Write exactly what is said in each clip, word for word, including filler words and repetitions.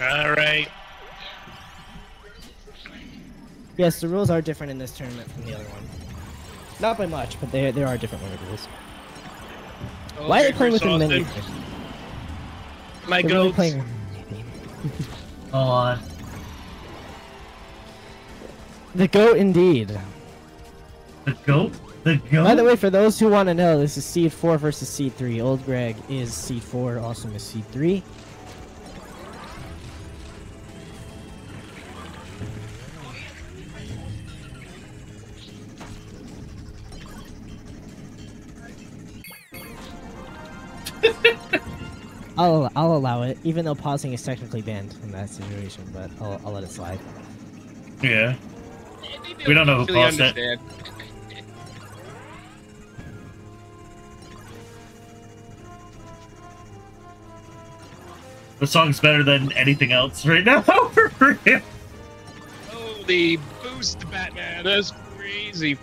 Alright. Yes, the rules are different in this tournament from the other one. Not by much, but there, there are different rules. Oh, why are they playing with the menu? My goats. Playing... oh. The goat indeed. The goat? The goat? By the way, for those who want to know, this is C four versus C three. Old Greg is C four, Awesome is C three. I'll, I'll allow it, even though pausing is technically banned in that situation, but I'll, I'll let it slide. Yeah. We don't know who paused it. The song's better than anything else right now, for real. Holy boost, Batman, that's crazy.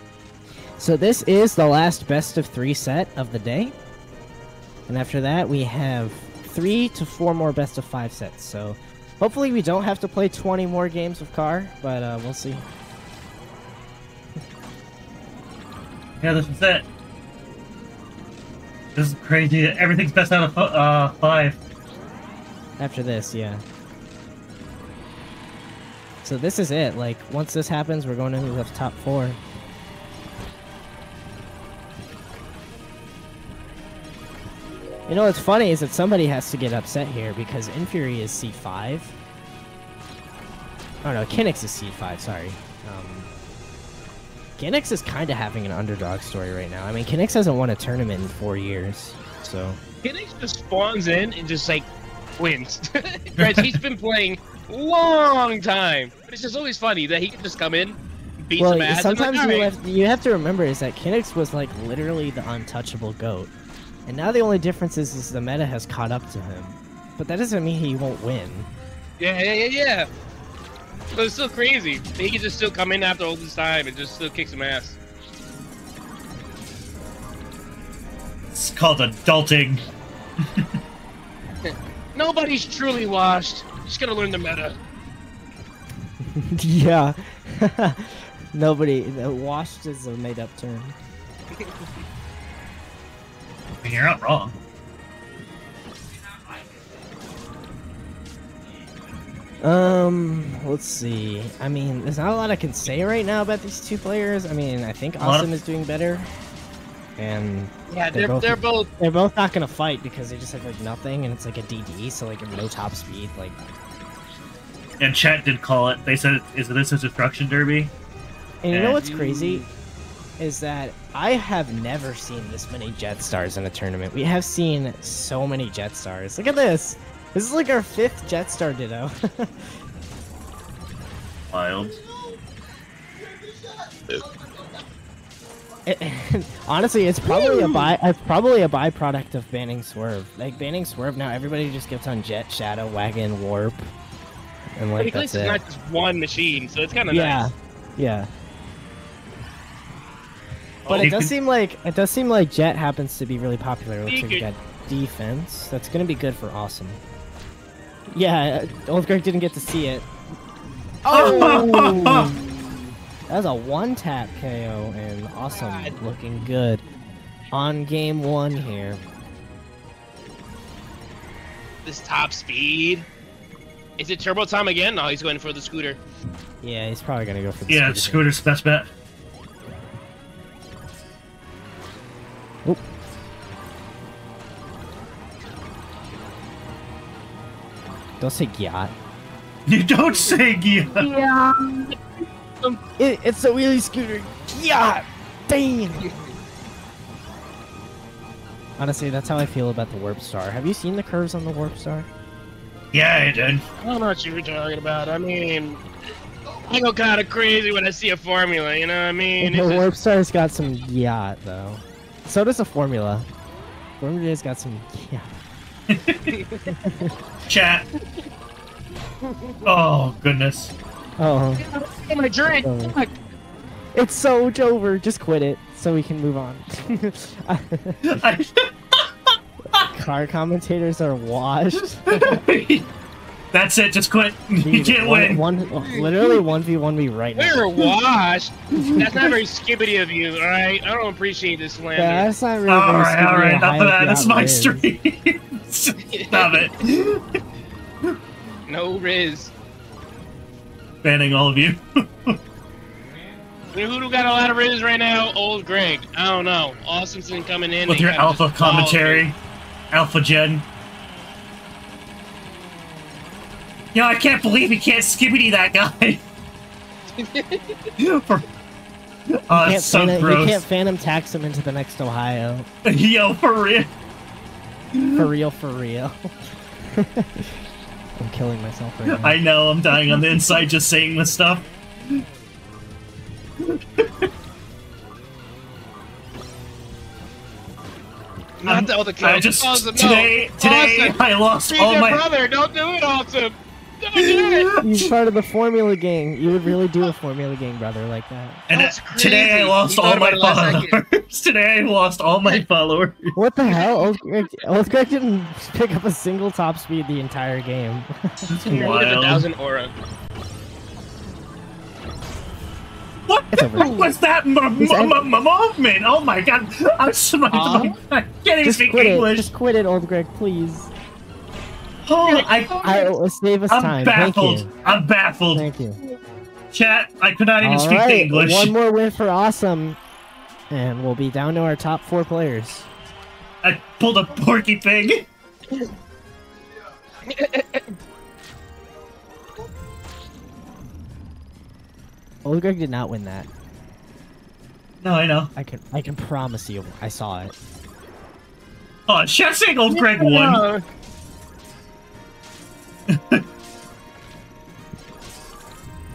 So this is the last best of three set of the day. And after that, we have three to four more best of five sets. So hopefully we don't have to play twenty more games of car, but uh, we'll see. Yeah, this is it. This is crazy. Everything's best out of uh, five. After this, yeah. So this is it. Like, once this happens, we're going into the top four. You know what's funny is that somebody has to get upset here because Infury is C five. Oh no, Kinnex is C five, sorry. Um, Kinnex is kind of having an underdog story right now. I mean, Kinnex hasn't won a tournament in four years, so... Kinnex just spawns in and just, like, wins. Right, he's been playing long time. But it's just always funny that he can just come in, beat well, some ass. Sometimes like, you, right. have, you have to remember is that Kinnex was, like, literally the untouchable GOAT. And now the only difference is, is the meta has caught up to him. But that doesn't mean he won't win. Yeah, yeah, yeah, yeah. But it's still crazy. He can just still come in after all this time and just still kick some ass. It's called adulting. Nobody's truly washed. Just gotta learn the meta. Yeah. Nobody. Washed is a made-up term. You're not wrong. Um, let's see. I mean, there's not a lot I can say right now about these two players. I mean, I think Awesome is doing better, and yeah, they're, they're, both, they're both they're both not gonna fight because they just have like nothing, and it's like a D D, so like no top speed, like. And chat did call it. They said, "Is this a destruction derby?" And you and... know what's crazy? Is that I have never seen this many Jet Stars in a tournament. We have seen so many Jet Stars. Look at this. This is like our fifth Jet Star Ditto. Wild. It, honestly, it's probably a by it's probably a byproduct of banning Swerve. Like banning Swerve now, everybody just gets on Jet, Shadow, Wagon, Warp, and like that's it. It's not just one machine, so it's kind of yeah, nice. yeah. But it does seem like it does seem like Jet happens to be really popular. Looks like you got defense. That's gonna be good for Awesome. Yeah, Old Greg didn't get to see it. Oh, that was a one-tap K O and Awesome looking good on game one here. This top speed. Is it turbo time again? No, he's going for the scooter. Yeah, he's probably gonna go for the scooter. Yeah, scooter's best bet. Oop. Don't say Gyat. You don't say Gyat. It, it's a wheelie scooter. Gyat. Dang. Honestly, that's how I feel about the Warp Star. Have you seen the curves on the Warp Star? Yeah, I did. I don't know what you were talking about. I mean, I go kind of crazy when I see a formula. You know what I mean? The Warp just... Star's got some Gyat though. So does the formula. Formula's got some. Yeah. Chat. Oh goodness. Oh. My drink. It's, it's so over. Just quit it so we can move on. Car commentators are washed. That's it, just quit. Jeez, you can't one, win. One, literally one v one me right now. We're washed. That's not very skibbity of you, alright? I don't appreciate this slander. Yeah, that's not really Alright, alright, enough of that. That's my riz. Stream. Stop it. No Riz. Banning all of you. Who got a lot of Riz right now? Old Greg. I don't know. Awesome's been coming in. With your alpha commentary. Alpha Gen. You know, I can't believe he can't skibbity that guy. For, uh, it's so phantom, gross. You can't phantom tax him into the next Ohio. Yo, for real. For real, for real. I'm killing myself right now. I know, I'm dying on the inside just saying this stuff. Not um, the other guy. I just, awesome. Today, no. today, awesome. I lost Be all my- brother, don't do it, Awesome! You're part of the formula gang. You would really do a formula gang brother like that. And uh, today I lost all my followers. Today I lost all my followers. What the hell? Old Greg, Old Greg didn't pick up a single top speed the entire game. That's wild. Thousand aura. What was that movement? Oh my god! I'm so much. I can't even speak English. Just quit it, Old Greg, please. Oh, I, I save us I'm time. Baffled. Thank you. I'm baffled. Thank you. Chat, I could not even All speak right. the English. One more win for Awesome, and we'll be down to our top four players. I pulled a Porky Pig. Old Greg did not win that. No, I know. I can, I can promise you. I saw it. Oh, chat's saying Old Greg yeah. won.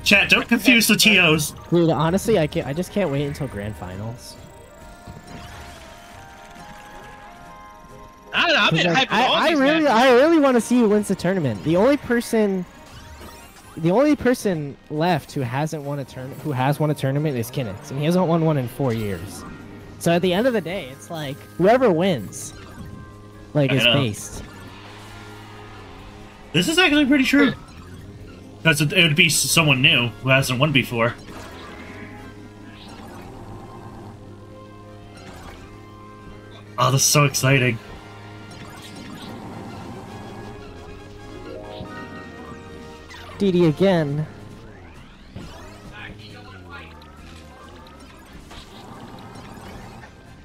Chat, don't confuse the T Os. Dude, honestly, I can't. I just can't wait until grand finals. I don't know. I've been like, hyped I, I really, matches. I really want to see who wins the tournament. The only person, the only person left who hasn't won a turn, who has won a tournament is Kinnex, and he hasn't won one in four years. So at the end of the day, it's like whoever wins, like, is based. This is actually pretty true. Because it would be someone new who hasn't won before. Oh, this is so exciting. D D again.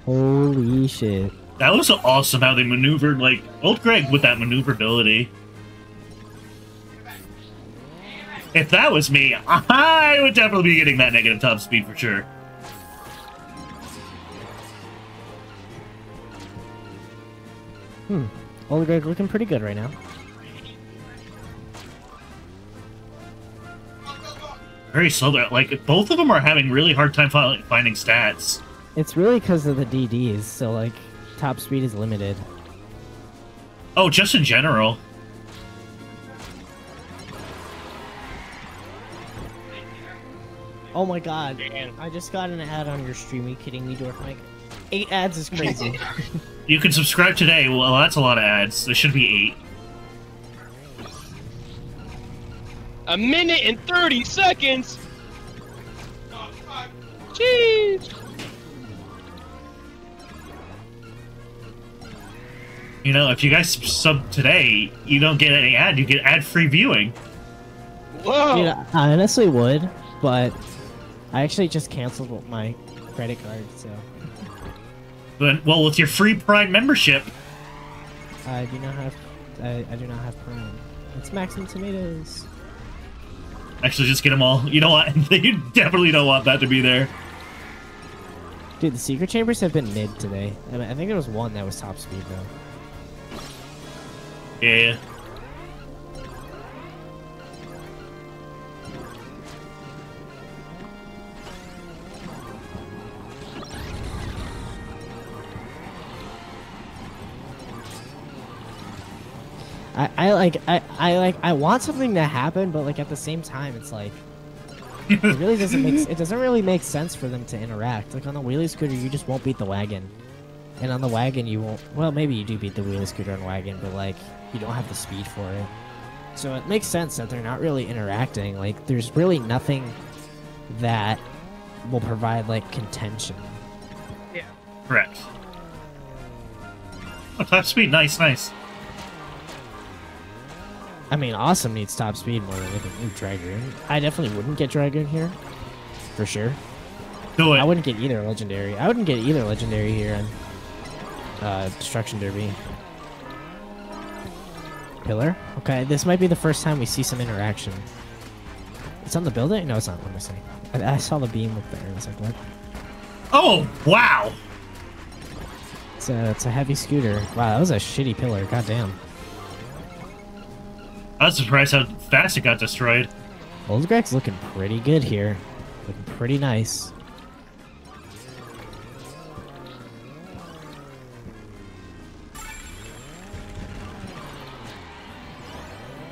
Holy shit. That was awesome how they maneuvered, like, Old Greg with that maneuverability. If that was me, I would definitely be getting that negative top speed for sure. Hmm. Old Greg looking pretty good right now. Very slow though. Like, both of them are having really hard time finding stats. It's really because of the D Ds, so, like, top speed is limited. Oh, just in general. Oh my god, man. I just got an ad on your stream. Are you kidding me, Dork Mike? Eight ads is crazy. You can subscribe today. Well, that's a lot of ads. There should be eight. A minute and thirty seconds! Jeez! You know, if you guys sub today, you don't get any ad. You get ad-free viewing. Whoa! Dude, I honestly would, but... I actually just canceled my credit card, so... But, well, with your free Prime membership... I do not have... I, I do not have Prime. It's Maximum Tomatoes. Actually, just get them all. You know what? You definitely don't want that to be there. Dude, the secret chambers have been mid today. I, mean, I think there was one that was top speed, though. Yeah. I, I like I, I like I want something to happen, but like at the same time, it's like it really doesn't make it doesn't really make sense for them to interact. Like on the wheelie scooter, you just won't beat the wagon, and on the wagon, you won't. Well, maybe you do beat the wheelie scooter and wagon, but like you don't have the speed for it. So it makes sense that they're not really interacting. Like, there's really nothing that will provide, like, contention. Yeah. Correct. Oh, top speed. Nice, nice. I mean, Awesome needs top speed more than anything. Ooh, Dragoon. I definitely wouldn't get Dragoon here. For sure. Do it. I wouldn't get either legendary. I wouldn't get either legendary here on uh, Destruction Derby. Pillar? Okay, this might be the first time we see some interaction. It's on the building? No, it's not. What am I saying? I, I saw the beam up there. I was like, what? Oh, wow! It's a, it's a heavy scooter. Wow, that was a shitty pillar. Goddamn. I was surprised how fast it got destroyed. Old Greg's looking pretty good here. Looking pretty nice.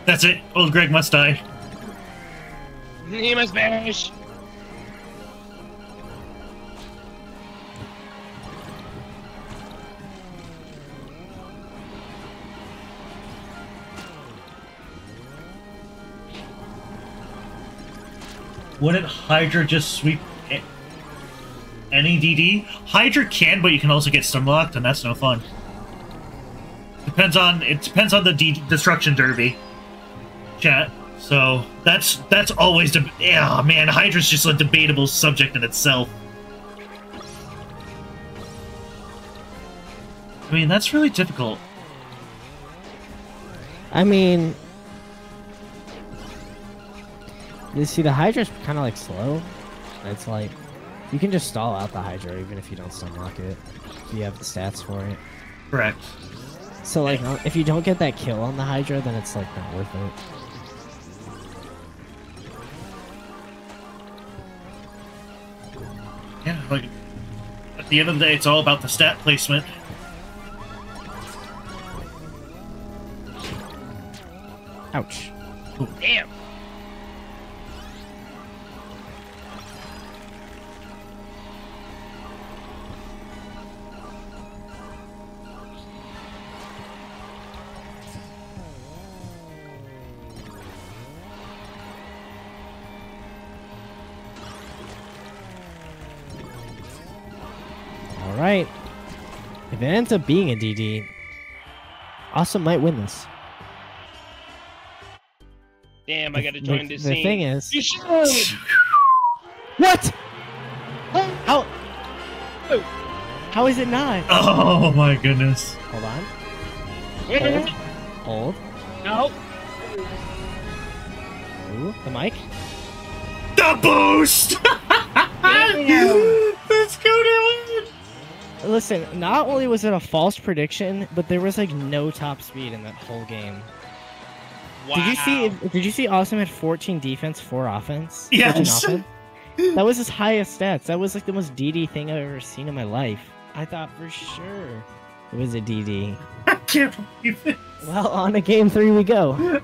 That's it. Old Greg must die. He must vanish. Wouldn't Hydra just sweep any D D? Hydra can, but you can also get stunlocked, and that's no fun. Depends on it. Depends on the D destruction derby. Chat. So that's that's always the yeah man. Hydra's just a debatable subject in itself. I mean, that's really difficult. I mean, you see, the Hydra's kind of like slow. It's like you can just stall out the Hydra even if you don't stunlock it. If you have the stats for it. Correct. So like, if you don't get that kill on the Hydra, then it's like not worth it. Yeah, like, at the end of the day, it's all about the stat placement. Ouch. Ooh. Damn! Alright, if it ends up being a D D, Awesome might win this. Damn, I gotta join the, this the scene. The thing is... You should! What?! Huh? How... Oh. How is it not? Oh my goodness. Hold on. Hold. Hold. No. Ooh, the mic. The boost! Let's go down! Listen, not only was it a false prediction, but there was like no top speed in that whole game. Wow. Did you see? Did you see? Awesome had fourteen defense, four offense. Yes. Offense? That was his highest stats. That was like the most D D thing I've ever seen in my life. I thought for sure it was a D D. I can't believe it. Well, on to game three we go.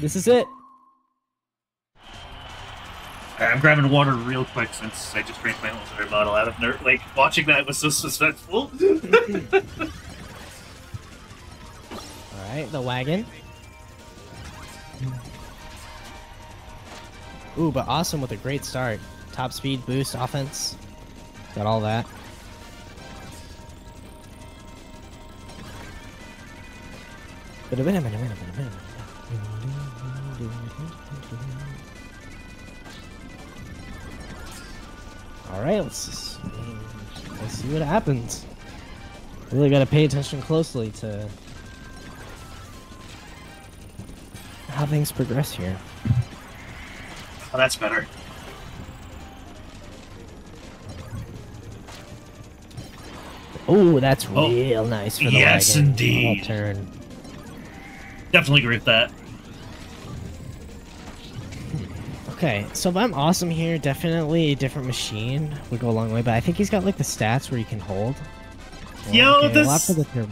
This is it. I'm grabbing water real quick since I just drank my whole entire bottle out of Nerd Lake. Watching that was so suspenseful. Alright, the wagon. Ooh, but Awesome with a great start. Top speed, boost, offense. Got all that. But a minute, a minute, a minute, a minute. Alright, let's, let's see what happens. Really gotta pay attention closely to how things progress here. Oh, that's better. Oh, that's oh, real nice for the yes, wagon. Indeed. I'll turn. Definitely agree with that. Okay, so if I'm Awesome here, definitely a different machine would go a long way, but I think he's got like the stats where you can hold. Well, yo, okay, this... We'll for the, tur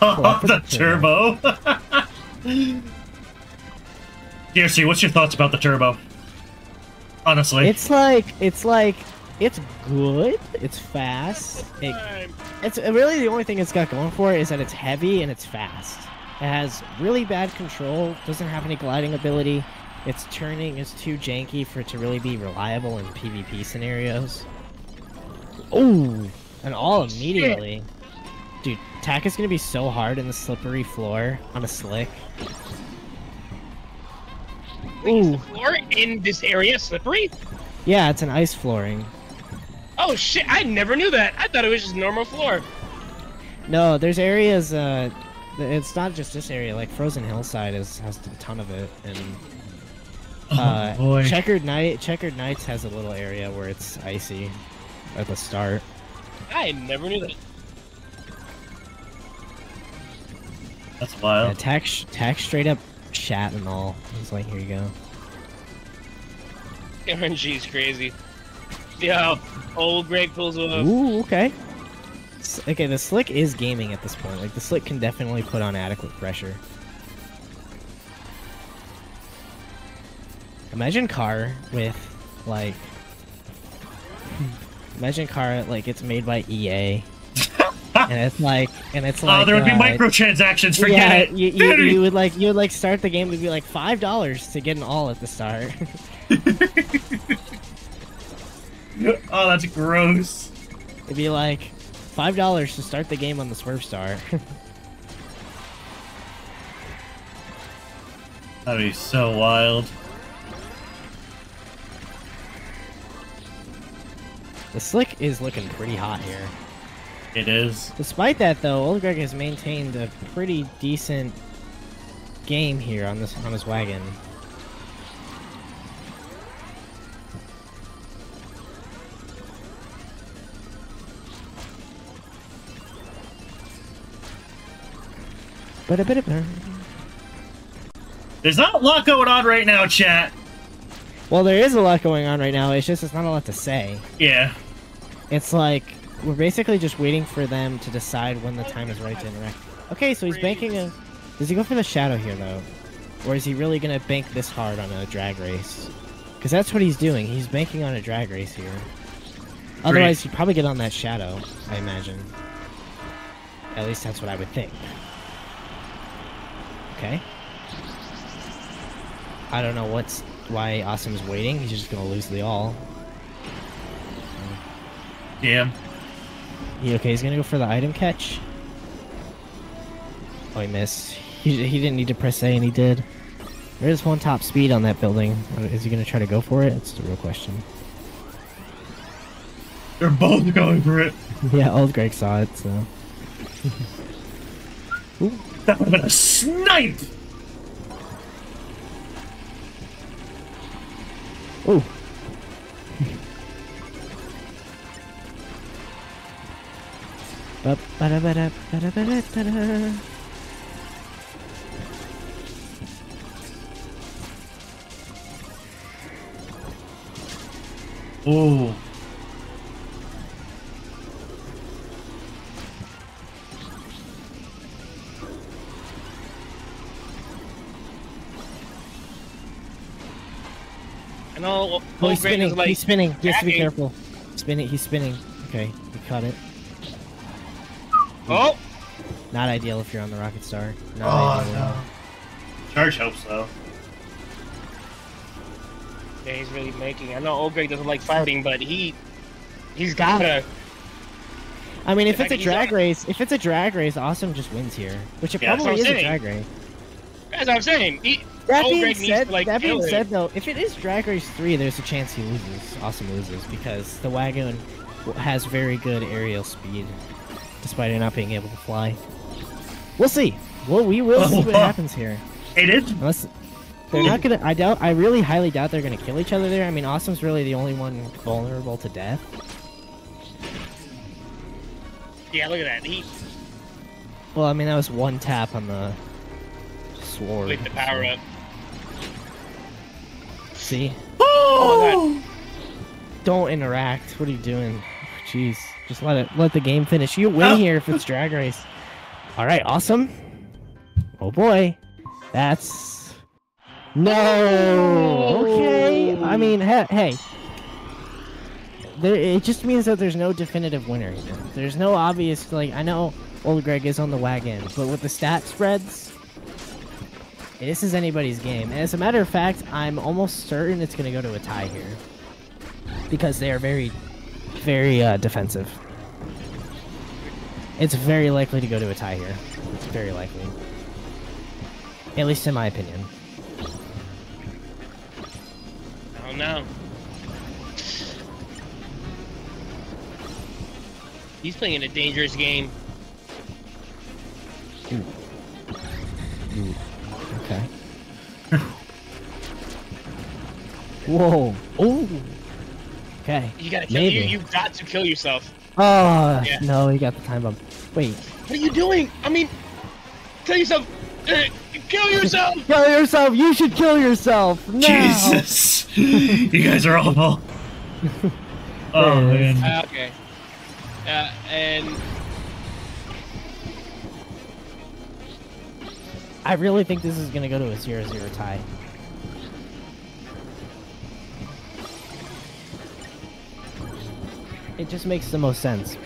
oh, for the, the turbo. turbo. G F C, what's your thoughts about the turbo? Honestly. It's like, it's like It's good. It's fast. It, it's really the only thing it's got going for it is that it's heavy and it's fast. It has really bad control. Doesn't have any gliding ability. Its turning is too janky for it to really be reliable in PvP scenarios. Oh, and all immediately. Dude, attack is gonna be so hard in the slippery floor on a slick. Wait, is the floor in this area slippery? Yeah, it's an ice flooring. Oh shit, I never knew that. I thought it was just normal floor. No, there's areas, uh, it's not just this area, like Frozen Hillside is, has a ton of it, and uh, oh, boy. Checkered Knight, Checkered Knights has a little area where it's icy at the start. I never knew that. That's wild. Yeah, attack, attack straight up chat and all. He's like, here you go. R N G's crazy. See how old Greg pulls one up. Ooh, okay. Okay, the slick is gaming at this point. Like, the slick can definitely put on adequate pressure. Imagine car with, like... Imagine car, like, it's made by E A. And it's like, and it's like. Oh, there would uh, be microtransactions. Forget yeah, it. You, you, you would like, you would like start the game to be like five dollars to get an all at the start. Oh, that's gross. It'd be like five dollars to start the game on the Swerve Star. That'd be so wild. The slick is looking pretty hot here. It is. Despite that, though, Old Greg has maintained a pretty decent game here on this on his wagon. But a bit of. There's not a lot going on right now, chat. Well, there is a lot going on right now. It's just it's not a lot to say. Yeah. It's like. We're basically just waiting for them to decide when the time is right to interact. Okay, so he's banking a... Does he go for the shadow here, though? Or is he really going to bank this hard on a drag race? Because that's what he's doing. He's banking on a drag race here. Otherwise, he'd probably get on that shadow, I imagine. At least that's what I would think. Okay. I don't know what's why Awesome's waiting. He's just going to lose the all. Damn. Okay, he's gonna go for the item catch. Oh, he missed. He, he didn't need to press A, and he did. There is one top speed on that building. Is he gonna try to go for it? That's the real question. They're both going for it. Yeah, old Greg saw it, so... Ooh. That would've been a snipe! Ooh. Ba -da -ba -da -ba -da -ba -da -ba -da. Oh. And all oh, he's spinning, like he's spinning. He has to be careful. Spinning, he's spinning. Okay, we caught it. Oh! Not ideal if you're on the Rocket Star. Not oh, ideal. No. Charge helps, though. Yeah, he's really making... I know Old Greg doesn't like fighting, but he... He's got it. I mean, if it's a drag race, if it's a drag race, Awesome just wins here. Which it yeah, probably is saying. a drag race. That's what I'm saying. He, that Old being Greg said, needs to, like, that being said though, if it is Drag Race three, there's a chance he loses. Awesome loses, because the wagon has very good aerial speed. Despite it not being able to fly. We'll see. Well, we will oh, see what wow. happens here. It is. Unless they're not gonna. I doubt. I really highly doubt they're gonna kill each other there. I mean, Awesome's really the only one vulnerable to death. Yeah, look at that. He. Well, I mean, that was one tap on the sword. With the power up. See. Oh! Don't interact. What are you doing? Jeez. Just let it let the game finish. You win oh. here if it's drag race. All right, Awesome. Oh boy, that's no. Okay, I mean, hey, hey. there, it just means that there's no definitive winner either. There's no obvious, like, I know Old Greg is on the wagon, but with the stat spreads, this is anybody's game. And as a matter of fact, I'm almost certain it's going to go to a tie here. Because they are very, very uh, defensive. It's very likely to go to a tie here. It's very likely. At least in my opinion. Oh no. He's playing a dangerous game. Ooh. Ooh. Okay. Whoa. Ooh. Okay. You gotta kill you, you've got to kill yourself. Oh yeah. No, you got the time bomb. Wait. What are you doing? I mean, kill yourself. Kill yourself! Kill yourself! You should kill yourself! No. Jesus! You guys are awful. Oh man. Uh, okay. Uh, and I really think this is gonna go to a zero zero tie. It just makes the most sense.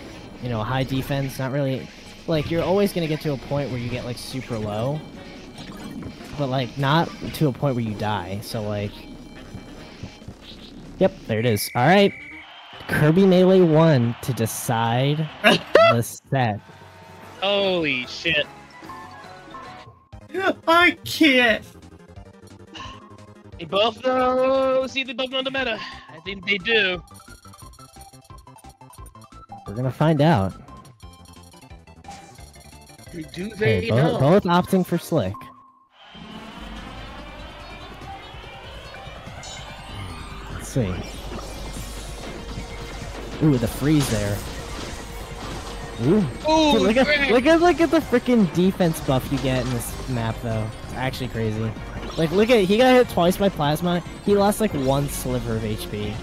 You know, high defense, not really... Like, you're always gonna get to a point where you get, like, super low. But, like, not to a point where you die, so, like... Yep, there it is. Alright. Kirby Melee won to decide the set. Holy shit. I can't. They both know. See, they both know the meta. I think they do. We're gonna find out. Do they hey, both, know? Both opting for Slick. Let's see. Ooh, the freeze there. Ooh. Ooh, dude, look, at, look, at, look at the freaking defense buff you get in this map, though. It's actually crazy. Like, look at, he got hit twice by plasma. He lost, like, one sliver of H P.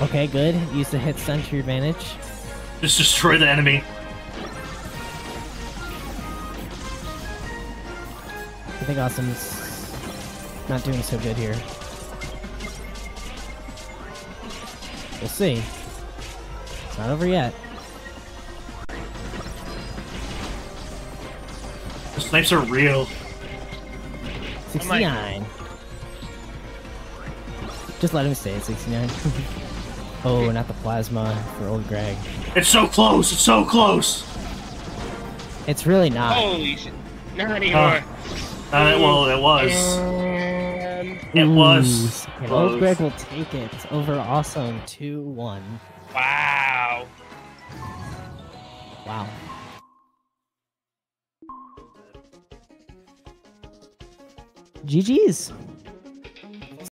Okay, good. Use the hit stun to your advantage. Just destroy the enemy. I think Awesome's not doing so good here. We'll see. It's not over yet. The snipes are real. sixty-nine. Just let him stay at sixty-nine. Oh, not the plasma for Old Greg. It's so close! It's so close! It's really not. Holy shit. Not anymore. Uh, uh, well, it was. And... It was. And Old Greg will take it. It's over Awesome. two one. Wow. Wow. G G's.